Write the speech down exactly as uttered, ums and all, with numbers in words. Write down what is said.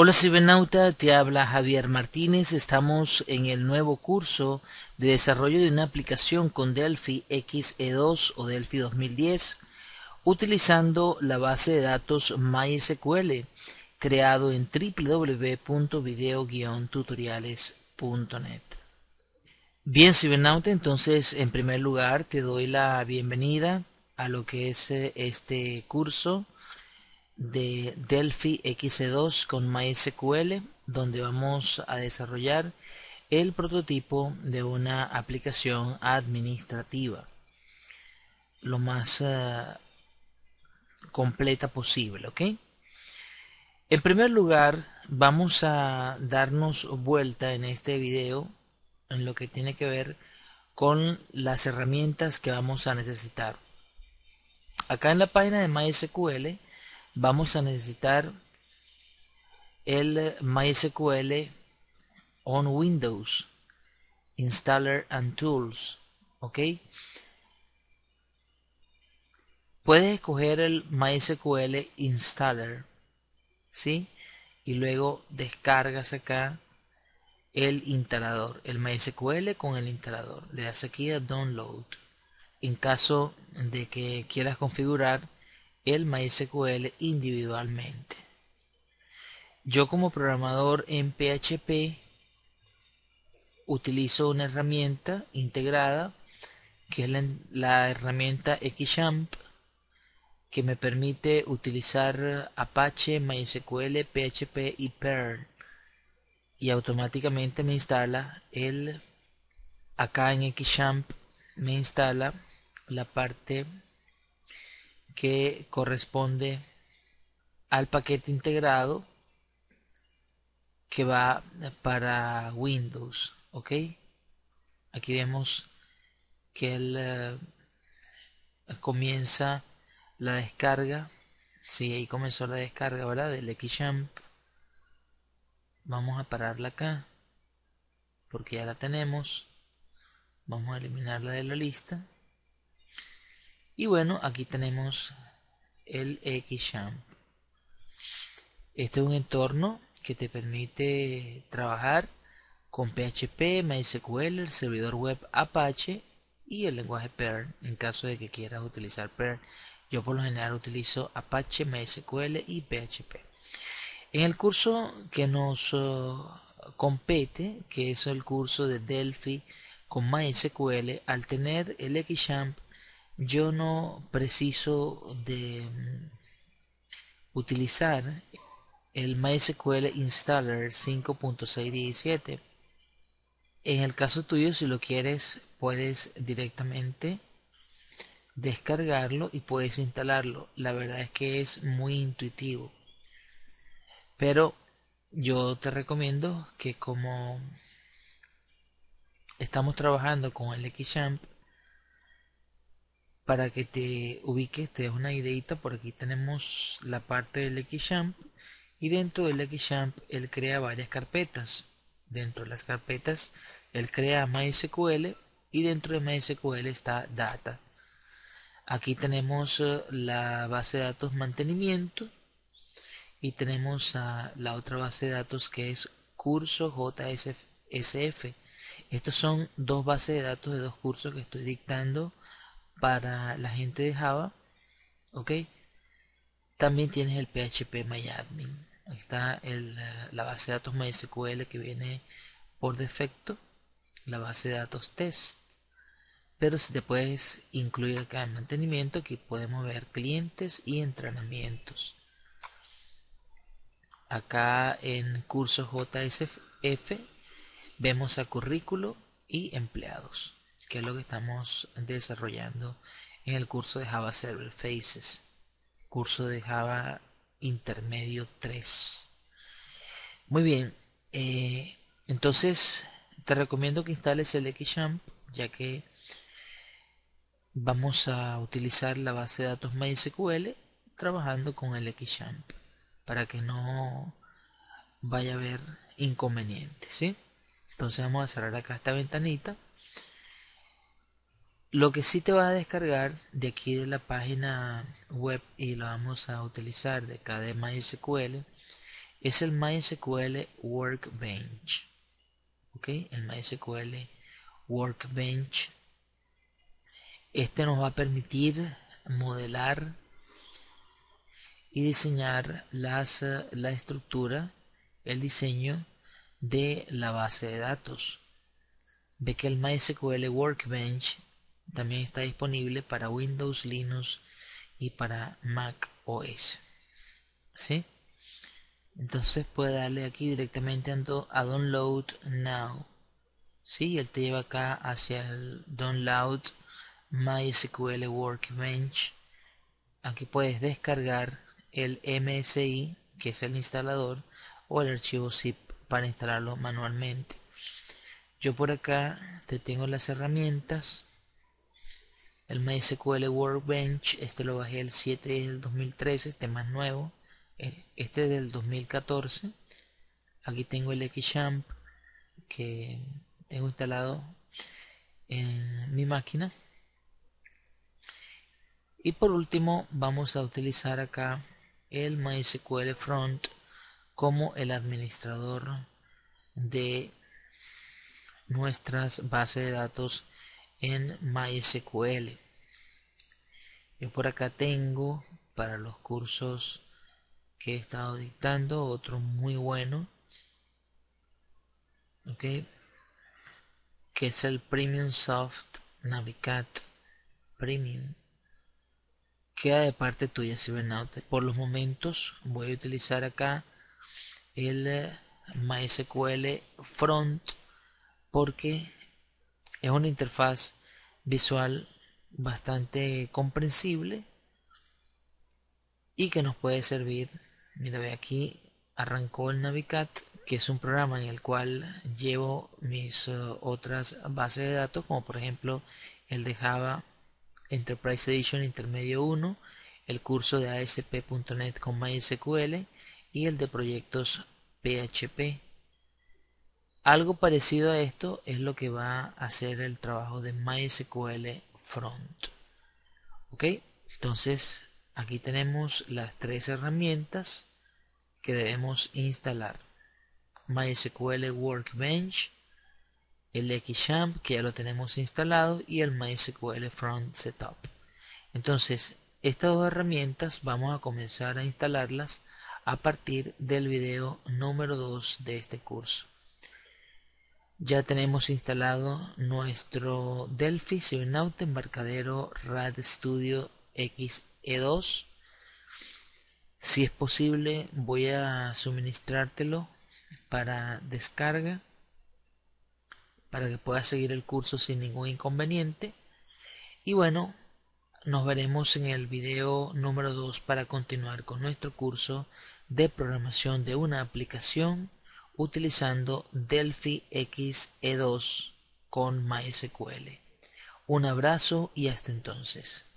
Hola cibernauta, te habla Javier Martínez. Estamos en el nuevo curso de desarrollo de una aplicación con Delphi X E dos o Delphi dos mil diez utilizando la base de datos MySQL creado en w w w punto video guión tutoriales punto net. Bien cibernauta, entonces en primer lugar te doy la bienvenida a lo que es este curso de Delphi X E dos con MySQL, donde vamos a desarrollar el prototipo de una aplicación administrativa lo más uh, completa posible, ¿ok? En primer lugar vamos a darnos vuelta en este video en lo que tiene que ver con las herramientas que vamos a necesitar. Acá en la página de MySQL vamos a necesitar el MySQL on Windows Installer and Tools, ok. Puedes escoger el MySQL Installer, ¿sí? Y luego descargas acá el instalador, el MySQL con el instalador. Le das aquí a Download. En caso de que quieras configurar el MySQL individualmente, yo como programador en P H P utilizo una herramienta integrada que es la, la herramienta XAMPP, que me permite utilizar Apache, MySQL, P H P y Perl, y automáticamente me instala el acá en XAMPP me instala la parte que corresponde al paquete integrado que va para Windows, ok. Aquí vemos que él uh, comienza la descarga. Sí, ahí comenzó la descarga, ¿verdad? Del XAMPP. Vamos a pararla acá porque ya la tenemos. Vamos a eliminarla de la lista. Y bueno, aquí tenemos el XAMPP. Este es un entorno que te permite trabajar con P H P, MySQL, el servidor web Apache y el lenguaje Perl, en caso de que quieras utilizar Perl. Yo por lo general utilizo Apache, MySQL y P H P. En el curso que nos compete, que es el curso de Delphi con MySQL, al tener el XAMPP, yo no preciso de utilizar el MySQL Installer cinco punto seis punto diecisiete. En el caso tuyo, si lo quieres, puedes directamente descargarlo y puedes instalarlo. La verdad es que es muy intuitivo, pero yo te recomiendo que, como estamos trabajando con el XAMPP, para que te ubiques, te des una ideita. Por aquí tenemos la parte del XAMPP, y dentro del XAMPP él crea varias carpetas. Dentro de las carpetas él crea MySQL, y dentro de MySQL está Data. Aquí tenemos la base de datos Mantenimiento, y tenemos a la otra base de datos que es Curso J S F. Estos son dos bases de datos de dos cursos que estoy dictando para la gente de Java, ok. También tienes el P H P MyAdmin. Ahí está el, la base de datos MySQL que viene por defecto, la base de datos test. Pero si te puedes incluir acá en mantenimiento, aquí podemos ver clientes y entrenamientos. Acá en curso J S F vemos a currículo y empleados, que es lo que estamos desarrollando en el curso de Java Server Faces, curso de Java Intermedio tres. Muy bien, eh, entonces te recomiendo que instales el XAMPP, ya que vamos a utilizar la base de datos MySQL trabajando con el XAMPP, para que no vaya a haber inconvenientes, ¿sí? Entonces vamos a cerrar acá esta ventanita. Lo que sí te vas a descargar de aquí de la página web, y lo vamos a utilizar de acá de MySQL, es el MySQL Workbench. Ok, el MySQL Workbench. Este nos va a permitir modelar y diseñar las, la estructura, el diseño de la base de datos. Ve que el MySQL Workbench también está disponible para Windows, Linux y para Mac O S. ¿Sí? Entonces puede darle aquí directamente a Download Now. ¿Sí? Él te lleva acá hacia el Download MySQL Workbench. Aquí puedes descargar el M S I, que es el instalador, o el archivo zip para instalarlo manualmente. Yo por acá te tengo las herramientas. El MySQL Workbench, este lo bajé el siete del dos mil trece, este más nuevo. Este es del dos mil catorce. Aquí tengo el XAMPP que tengo instalado en mi máquina. Y por último vamos a utilizar acá el MySQL Front como el administrador de nuestras bases de datos en MySQL. Yo por acá tengo para los cursos que he estado dictando otro muy bueno, ok, que es el Premium Soft Navicat Premium. Queda de parte tuya, Cibernauta. Por los momentos voy a utilizar acá el MySQL Front porque es una interfaz visual bastante comprensible y que nos puede servir. Mira, ve aquí, arrancó el Navicat, que es un programa en el cual llevo mis uh, otras bases de datos, como por ejemplo el de Java Enterprise Edition Intermedio uno, el curso de A S P punto net con MySQL y el de proyectos P H P. Algo parecido a esto es lo que va a hacer el trabajo de MySQL Front. Ok, entonces aquí tenemos las tres herramientas que debemos instalar: MySQL Workbench, el XAMPP, que ya lo tenemos instalado, y el MySQL Front Setup. Entonces estas dos herramientas vamos a comenzar a instalarlas a partir del video número dos de este curso. Ya tenemos instalado nuestro Delphi Cibernauta Embarcadero Rad Studio X E dos. Si es posible voy a suministrártelo para descarga, para que puedas seguir el curso sin ningún inconveniente. Y bueno, nos veremos en el video número dos para continuar con nuestro curso de programación de una aplicación utilizando Delphi X E dos con MySQL. Un abrazo y hasta entonces.